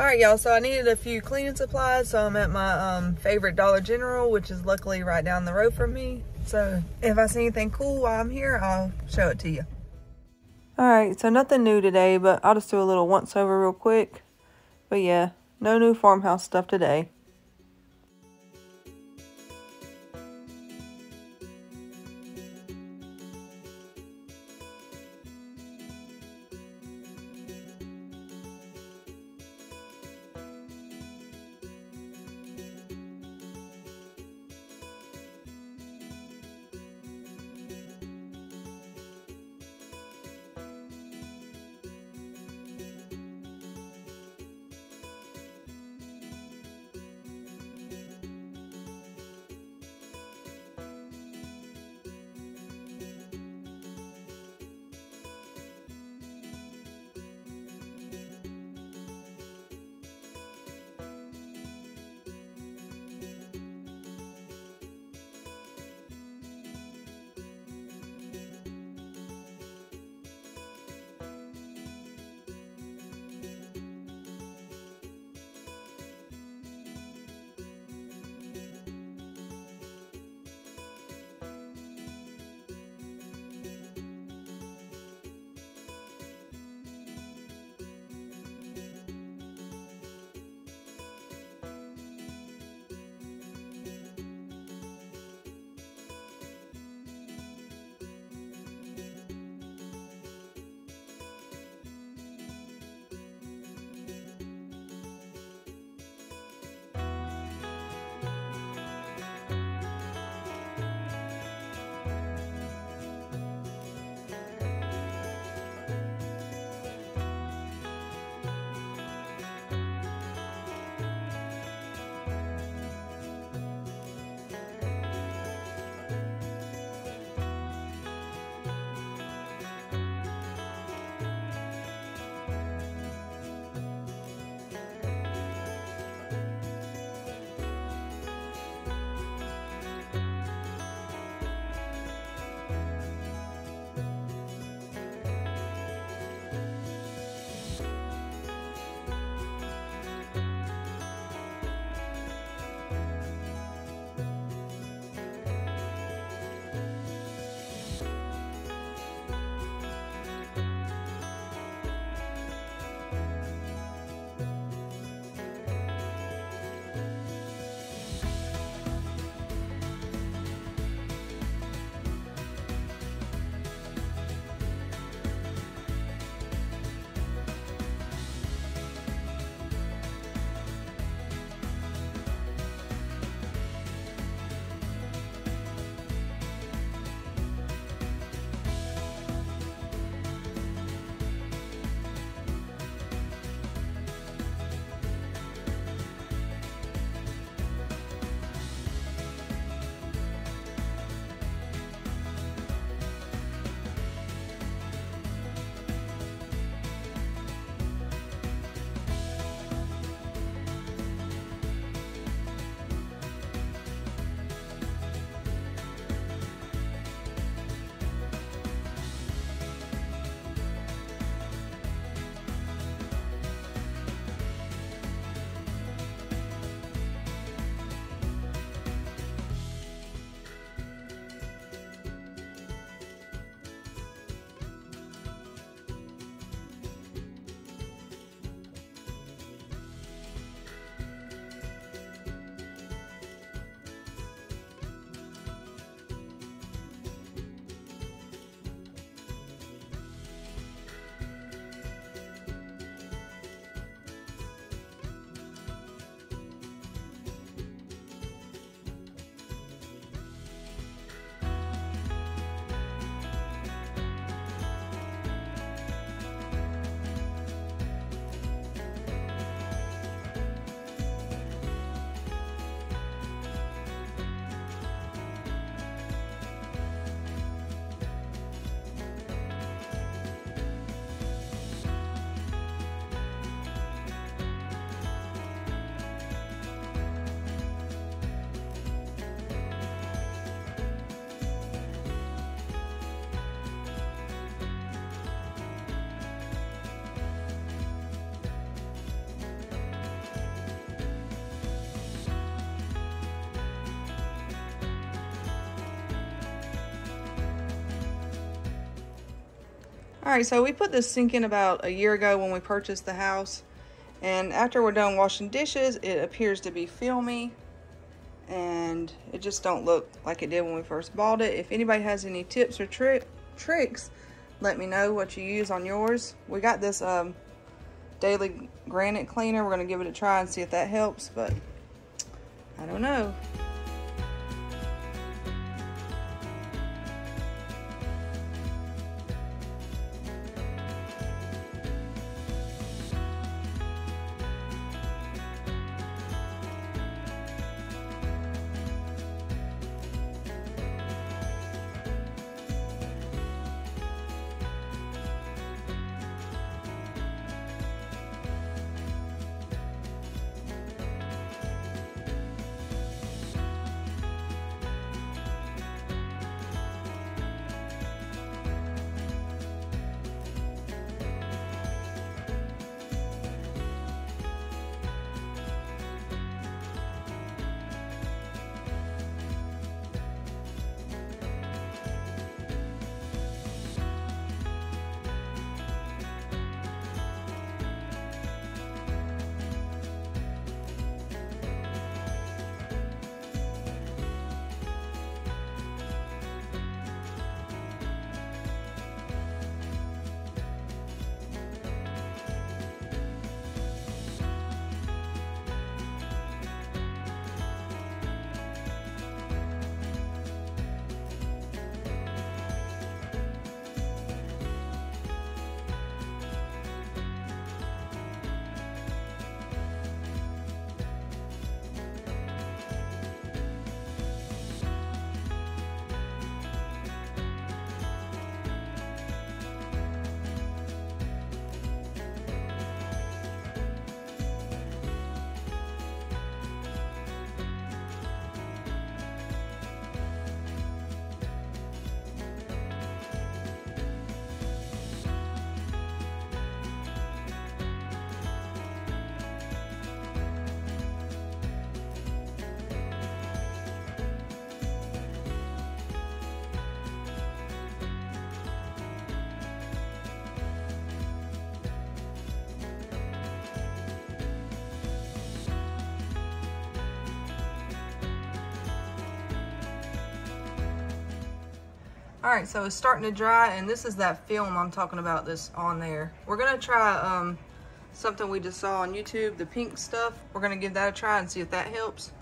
All right, y'all, so I needed a few cleaning supplies, so I'm at my favorite Dollar General, which is luckily right down the road from me. So if I see anything cool while I'm here, I'll show it to you. All right, so nothing new today, but I'll just do a little once-over real quick. But yeah, no new farmhouse stuff today. All right, so we put this sink in about a year ago when we purchased the house, and after we're done washing dishes, it appears to be filmy, and it just don't look like it did when we first bought it. If anybody has any tips or tricks, let me know what you use on yours. We got this daily granite cleaner. We're gonna give it a try and see if that helps, but I don't know. All right, so it's starting to dry, and this is that film I'm talking about that's on there. We're gonna try something we just saw on YouTube, the pink stuff. We're gonna give that a try and see if that helps.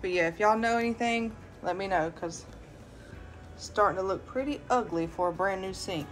But yeah, if y'all know anything, let me know, because it's starting to look pretty ugly for a brand new sink.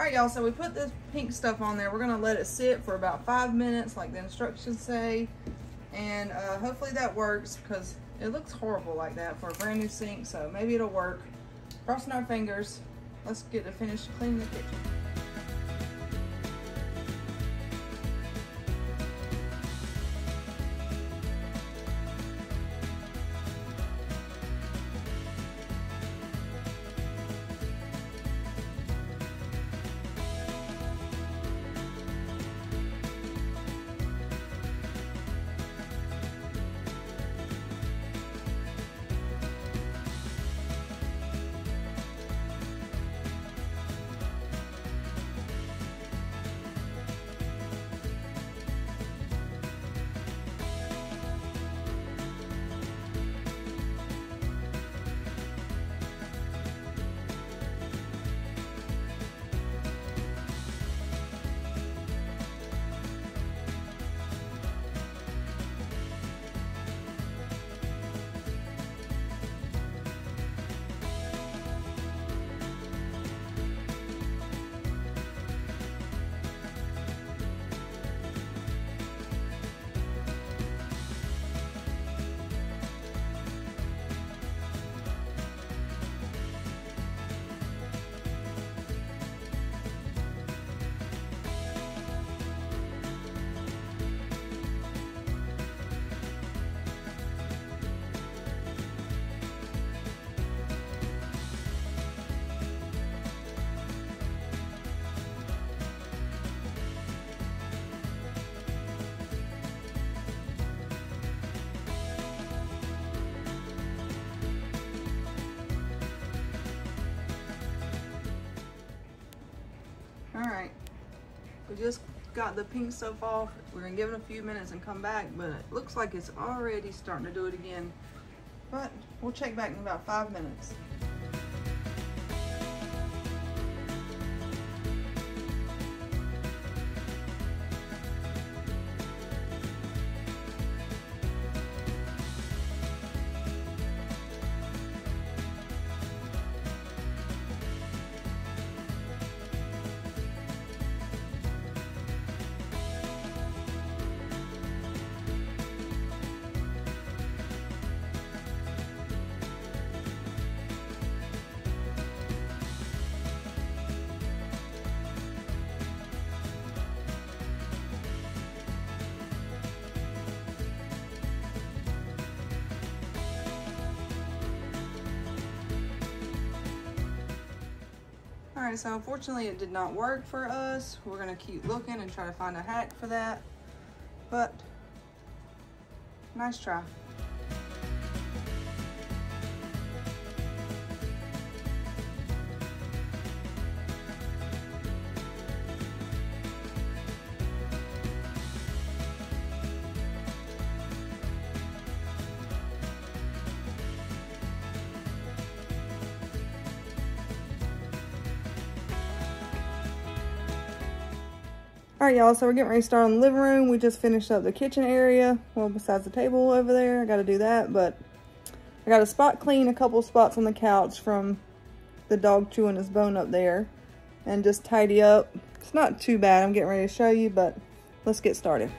Alright y'all, so we put this pink stuff on there. We're gonna let it sit for about 5 minutes like the instructions say, and hopefully that works, because it looks horrible like that for a brand new sink, so maybe it'll work. Crossing our fingers. Let's get to finish cleaning the kitchen. Alright, we just got the pink stuff off. We're gonna give it a few minutes and come back, but it looks like it's already starting to do it again. But we'll check back in about 5 minutes. Alright, so unfortunately it did not work for us. We're gonna keep looking and try to find a hack for that, but nice try. All right, y'all, so we're getting ready to start on the living room. We just finished up the kitchen area. Well, besides the table over there, I gotta do that, but I gotta spot clean a couple spots on the couch from the dog chewing his bone up there and just tidy up. It's not too bad. I'm getting ready to show you, but let's get started.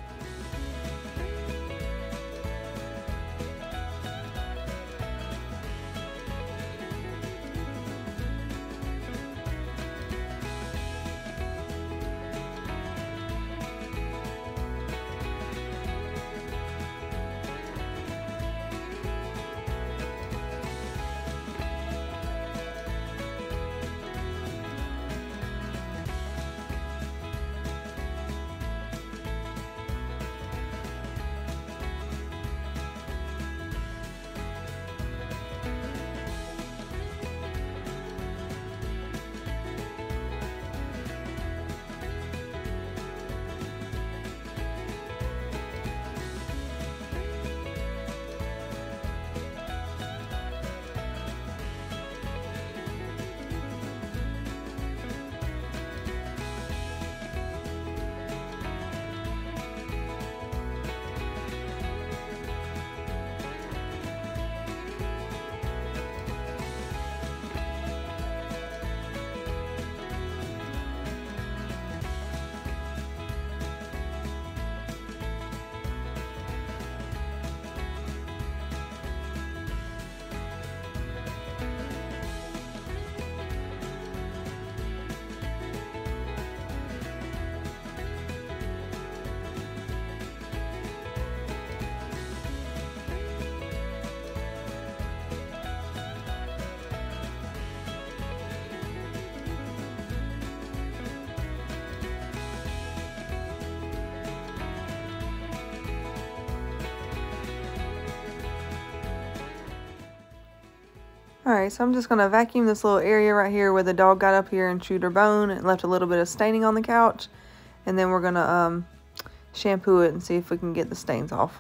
Alright, so I'm just going to vacuum this little area right here where the dog got up here and chewed her bone and left a little bit of staining on the couch. And then we're going to shampoo it and see if we can get the stains off.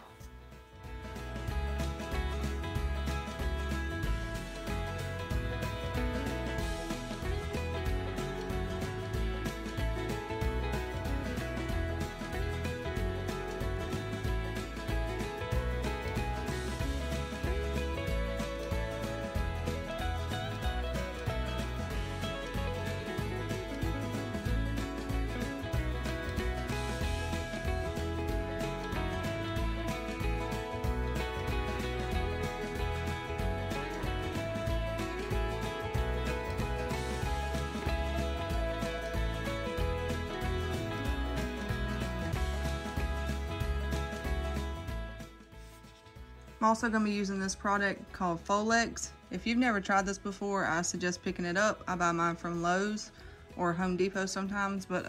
I'm also going to be using this product called Folex. If you've never tried this before, I suggest picking it up. I buy mine from Lowe's or Home Depot sometimes, but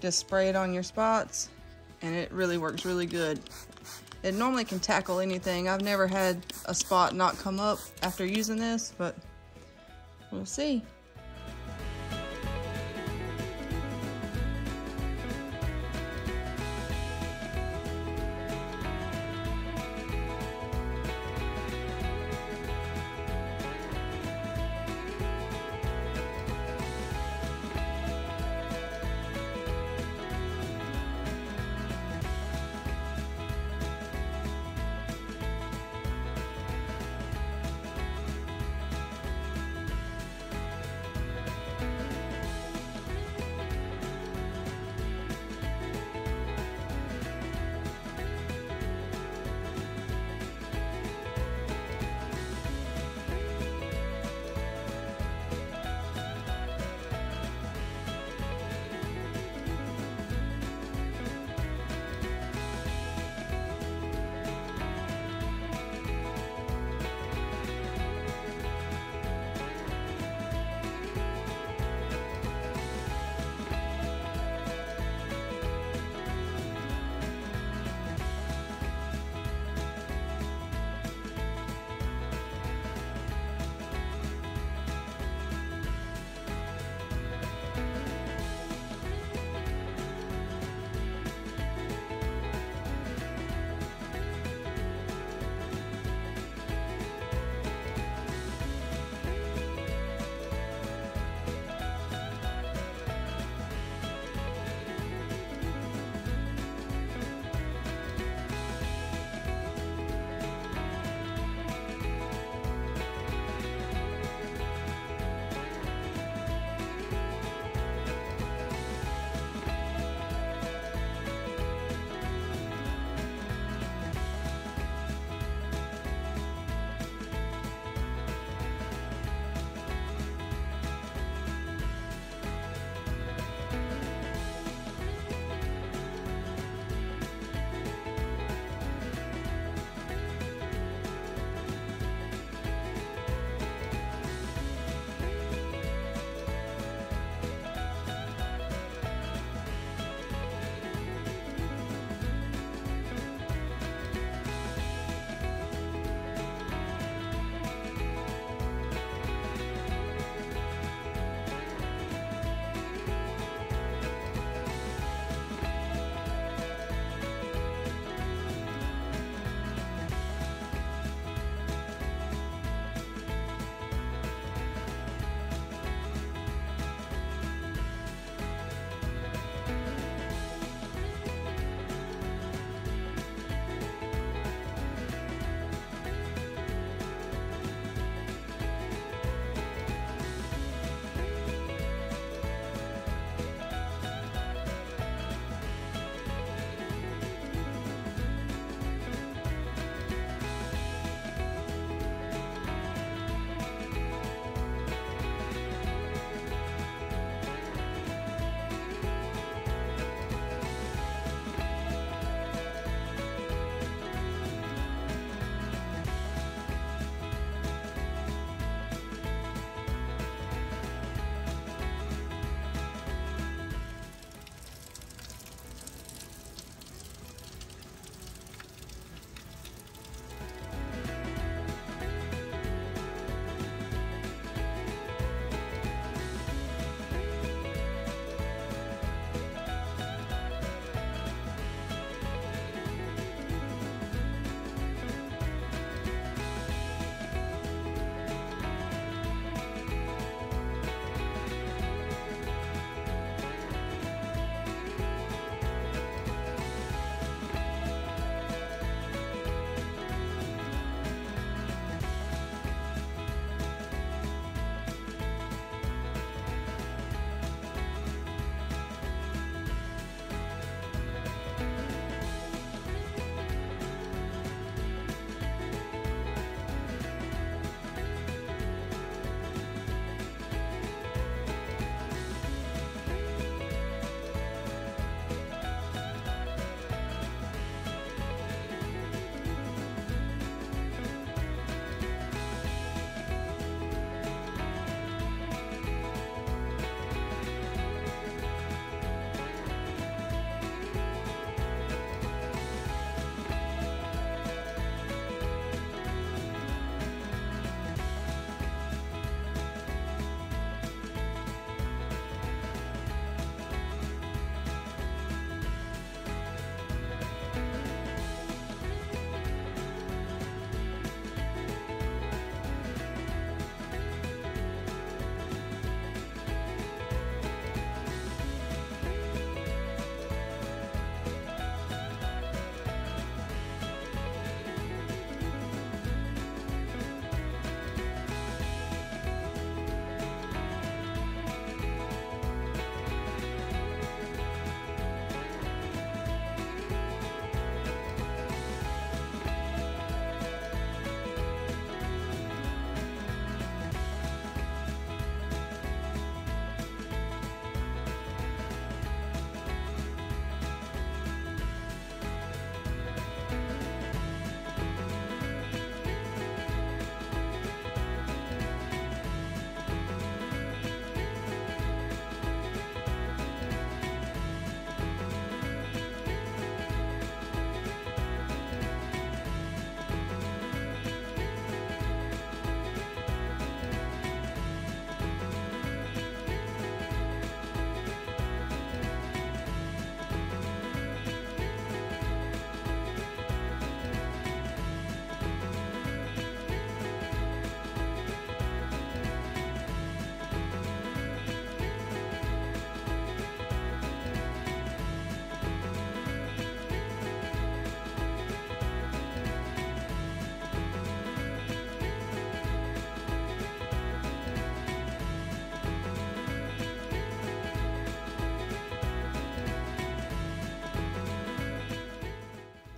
just spray it on your spots and it really works really good. It normally can tackle anything. I've never had a spot not come up after using this, but we'll see.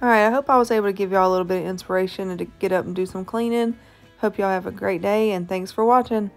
Alright, I hope I was able to give y'all a little bit of inspiration and to get up and do some cleaning. Hope y'all have a great day, and thanks for watching.